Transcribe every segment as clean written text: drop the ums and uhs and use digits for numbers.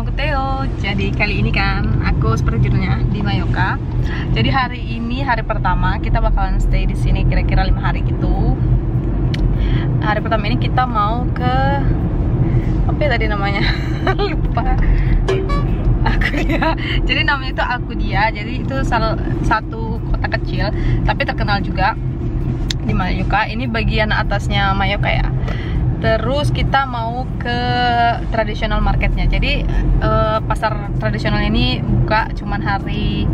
langsung ke Theo. Jadi kali ini kan aku seperti judulnya di Mallorca. Jadi hari ini hari pertama kita bakalan stay di sini kira-kira 5 hari gitu. Hari pertama ini kita mau ke apa ya tadi namanya? Lupa. Alcudia. Jadi namanya itu Alcudia. Jadi itu salah satu kota kecil tapi terkenal juga di Mallorca. Ini bagian atasnya Mallorca ya. Terus kita mau ke tradisional marketnya. Jadi pasar tradisional ini buka cuman hari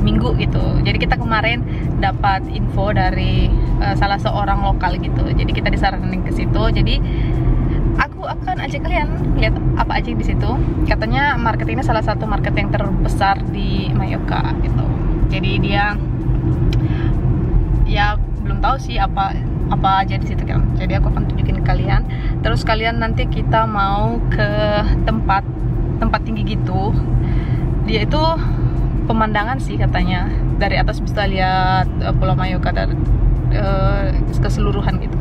Minggu gitu. Jadi kita kemarin dapat info dari salah seorang lokal gitu. Jadi kita disaranin ke situ. Jadi aku akan ajak kalian lihat apa aja di situ. Katanya market ini salah satu market yang terbesar di Mallorca gitu. Jadi dia ya belum tahu sih apa aja di situ kan. Jadi aku akan tunjukin ke kalian. Terus kalian nanti kita mau ke tempat tinggi gitu. Dia itu pemandangan sih katanya. Dari atas bisa lihat Pulau Mallorca dari keseluruhan gitu.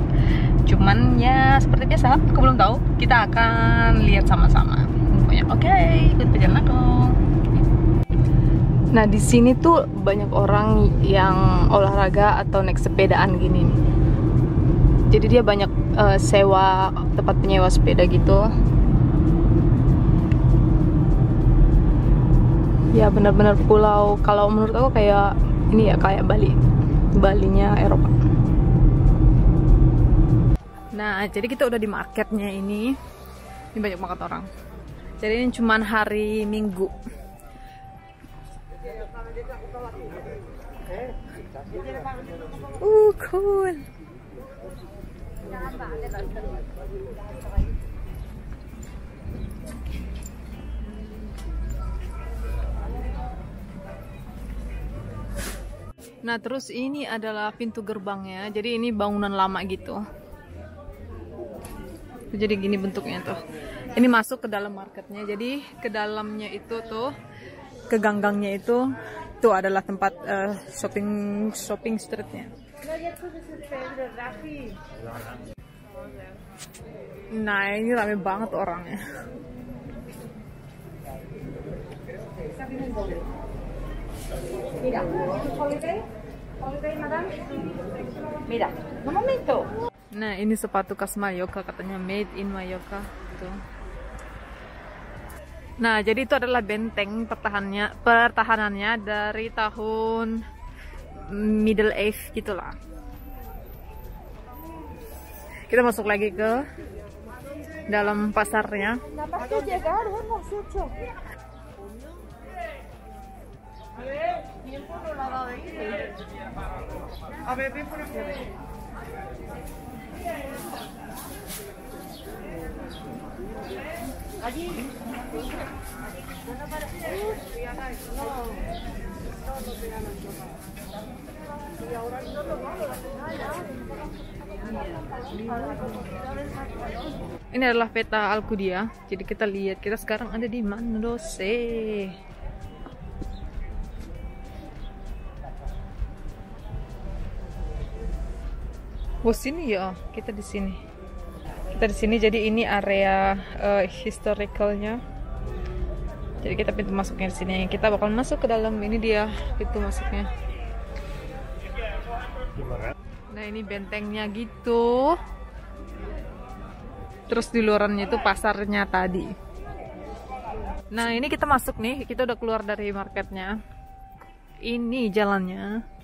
Cuman ya seperti biasa, aku belum tahu. Kita akan lihat sama-sama. Pokoknya oke, ikut perjalanan aku. Nah, di sini tuh banyak orang yang olahraga atau naik sepedaan gini nih. Jadi dia banyak sewa tempat penyewa sepeda gitu. Ya benar-benar pulau, kalau menurut aku kayak ini ya, kayak Balinya Eropa. Nah, jadi kita udah di marketnya ini. Ini banyak banget orang. Jadi ini cuman hari Minggu. Cool. Nah, terus ini adalah pintu gerbangnya. Jadi ini bangunan lama gitu. Jadi gini bentuknya tuh. Ini masuk ke dalam marketnya. Jadi ke dalamnya itu tuh, ke ganggangnya itu adalah tempat shopping streetnya. Nah, ini rame banget orangnya. Mira, mira, un momento. Nah, ini sepatu khas Mallorca katanya, made in Mallorca gitu. Nah, jadi itu adalah benteng pertahanannya dari tahun Middle Age gitulah. Kita masuk lagi ke dalam pasarnya. Ini adalah peta Alcudia. Jadi kita lihat kita sekarang ada di Mandose. Oh, sini ya, kita di sini. Jadi ini area historicalnya. Jadi kita pintu masuknya di sini. Kita bakal masuk ke dalam. Ini dia pintu masuknya. Nah, ini bentengnya gitu. Terus di luarannya itu pasarnya tadi. Nah, ini kita masuk nih. Kita udah keluar dari marketnya. Ini jalannya.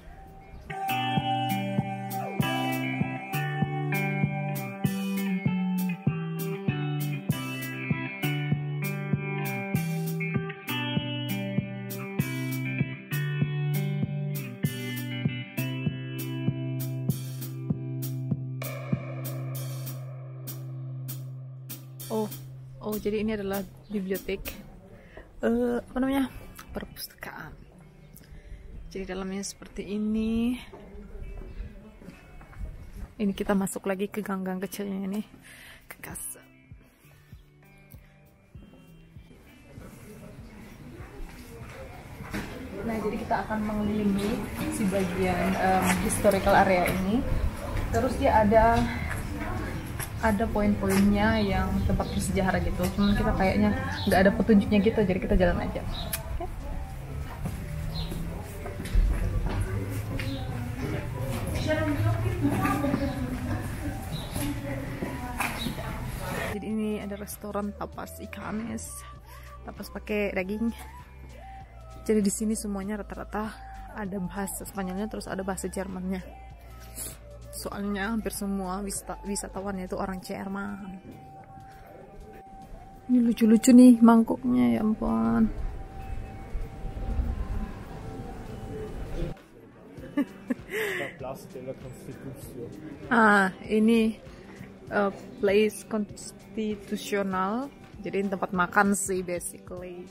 Oh, jadi ini adalah bibliotek, apa namanya, perpustakaan. Jadi dalamnya seperti ini. Ini kita masuk lagi ke ganggang kecilnya ini, ke kasar. Nah, jadi kita akan mengelilingi si bagian historical area ini. Terus dia ada ada poin-poinnya yang tempat bersejarah gitu, cuman kita kayaknya nggak ada petunjuknya gitu, jadi kita jalan aja. Okay. Jadi ini ada restoran tapas Ikamis, tapas pakai daging. Jadi di sini semuanya rata-rata ada bahasa Spanyolnya, terus ada bahasa Jermannya. Soalnya hampir semua wisatawannya itu orang Jerman. Ini lucu-lucu nih mangkuknya, ya ampun. Ah, ini place konstitusional. Jadi tempat makan sih basically.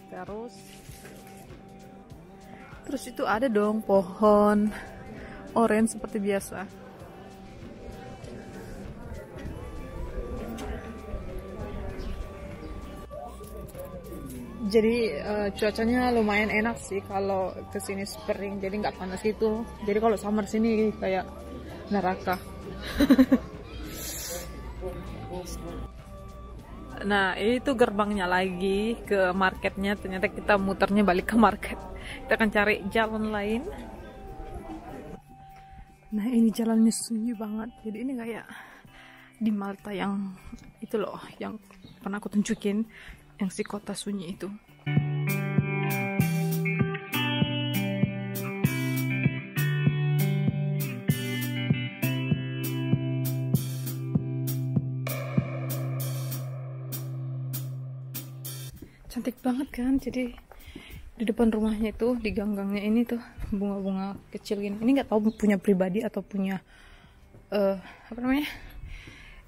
Terus itu ada dong pohon orange seperti biasa. Jadi cuacanya lumayan enak sih kalau kesini spring, jadi nggak panas gitu. Jadi kalau summer sini kayak neraka. Nah itu gerbangnya lagi ke marketnya, ternyata kita muternya balik ke market. Kita akan cari jalan lain. Nah ini jalannya sunyi banget, jadi ini kayak di Malta yang itu loh, yang pernah aku tunjukin, yang si kota sunyi itu. Cantik banget kan, jadi di depan rumahnya itu, di gang-gangnya ini tuh bunga-bunga kecil gini. Ini nggak tahu punya pribadi atau punya apa namanya,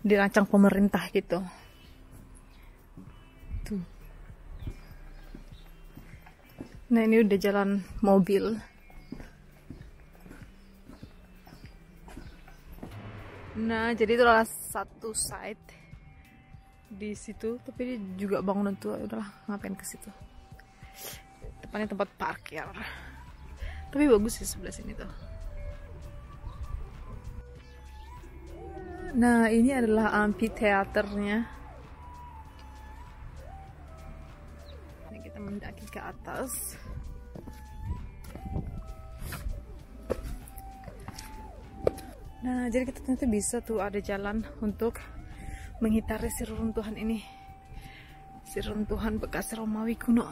dirancang pemerintah gitu. Nah ini udah jalan mobil. Nah jadi itulah satu site di situ, tapi dia juga bangunan tua. Udahlah ngapain ke situ? Depannya tempat parkir. Tapi bagus sih sebelah sini tuh. Nah ini adalah amphitheaternya. Mendaki ke atas. Nah jadi kita ternyata bisa tuh ada jalan untuk mengitari si reruntuhan ini, si reruntuhan bekas Romawi kuno.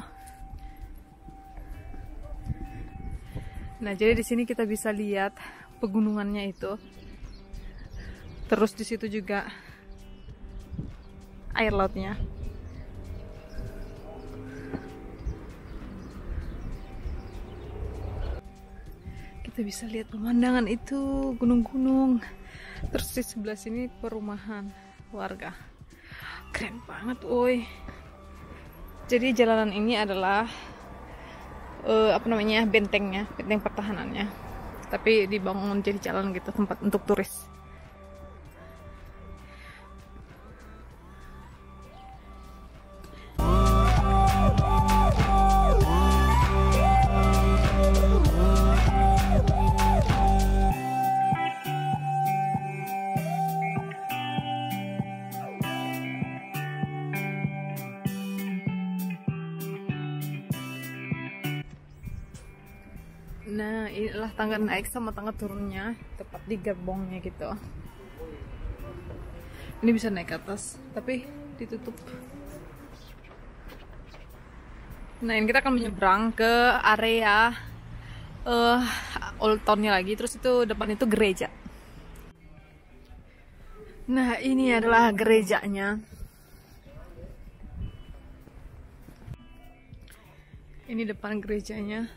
Nah jadi di sini kita bisa lihat pegunungannya itu, terus di situ juga air lautnya. Kita bisa lihat pemandangan itu, gunung-gunung, terus di sebelah sini perumahan warga. Keren banget woi. Jadi jalanan ini adalah apa namanya, bentengnya, benteng pertahanannya, tapi dibangun jadi jalan gitu, tempat untuk turis. Nah, inilah tangga naik sama tangga turunnya, tepat di gerbongnya gitu. Ini bisa naik ke atas, tapi ditutup. Nah, ini kita akan menyeberang ke area Old Town-nya lagi, terus itu depan itu gereja. Nah, ini adalah gerejanya. Ini depan gerejanya.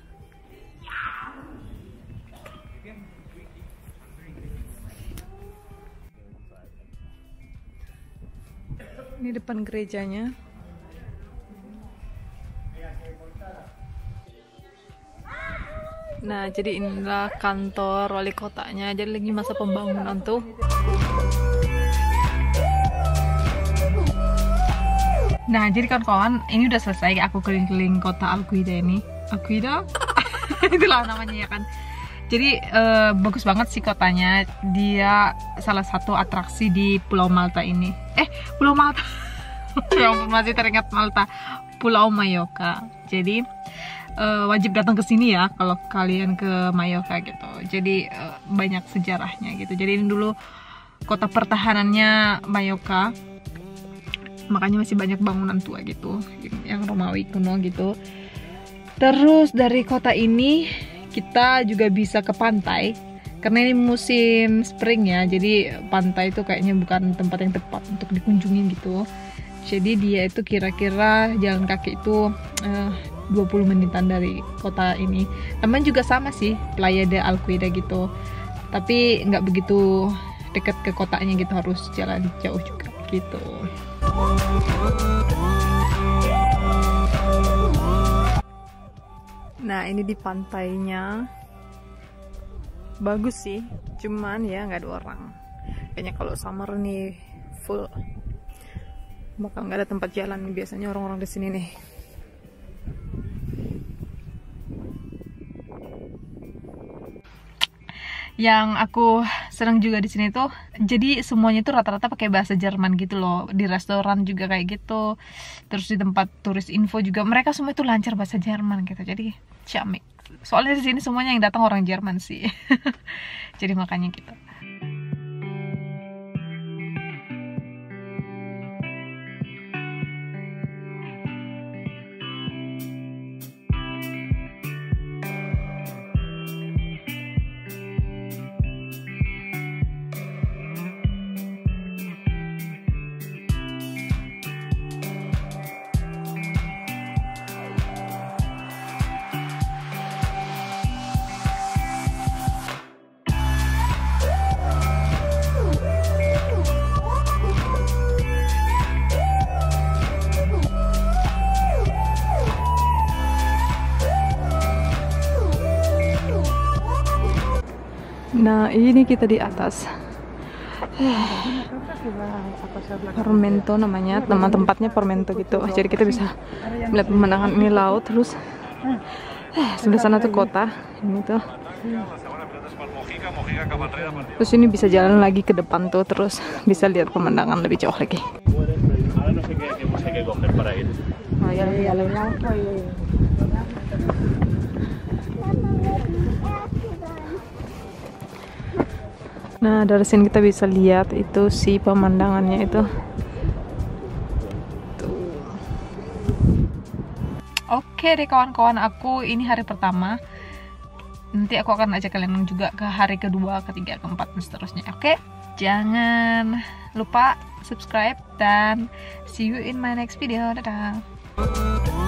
Ini depan gerejanya. Nah, jadi inilah kantor wali kotanya. Jadi lagi masa pembangunan tuh. Nah, jadi kawan-kawan, ini udah selesai aku keliling-keliling kota Alcudia ini. Alcudia? Itulah namanya ya kan. Jadi bagus banget sih kotanya. Dia salah satu atraksi di Pulau Malta ini. Pulau Malta. Masih teringat Malta. Pulau Mallorca. Jadi wajib datang ke sini ya kalau kalian ke Mallorca gitu. Jadi banyak sejarahnya gitu. Jadi ini dulu kota pertahanannya Mallorca. Makanya masih banyak bangunan tua gitu, yang Romawi kuno gitu. Terus dari kota ini kita juga bisa ke pantai. Karena ini musim spring ya, jadi pantai itu kayaknya bukan tempat yang tepat untuk dikunjungi gitu. Jadi dia itu kira-kira jalan kaki itu 20 menitan dari kota ini. Teman juga sama sih, Playa de Alcudia gitu. Tapi nggak begitu dekat ke kotanya gitu, harus jalan jauh juga gitu. Nah, ini di pantainya. Bagus sih, cuman ya nggak ada orang. Kayaknya kalau summer nih full, bakal nggak ada tempat jalan. Biasanya orang-orang di sini nih. Yang aku senang juga di sini tuh, jadi semuanya tuh rata-rata pakai bahasa Jerman gitu loh. Di restoran juga kayak gitu. Terus di tempat turis info juga mereka semua itu lancar bahasa Jerman gitu. Jadi ciamik. Soalnya di sini semuanya yang datang orang Jerman sih. Jadi makanya gitu. Nah, ini kita di atas. Permento namanya, nama tempatnya Permento gitu. Jadi kita bisa melihat pemandangan ini laut, terus sebelah sana tuh kota, ini tuh. Terus ini bisa jalan lagi ke depan tuh, terus bisa lihat pemandangan lebih jauh lagi. Nah, dari sini kita bisa lihat itu si pemandangannya itu. Tuh. Oke deh kawan-kawan, aku ini hari pertama. Nanti aku akan ajak kalian juga ke hari kedua, ketiga, keempat, dan seterusnya. Oke? Jangan lupa subscribe dan see you in my next video. Dadah!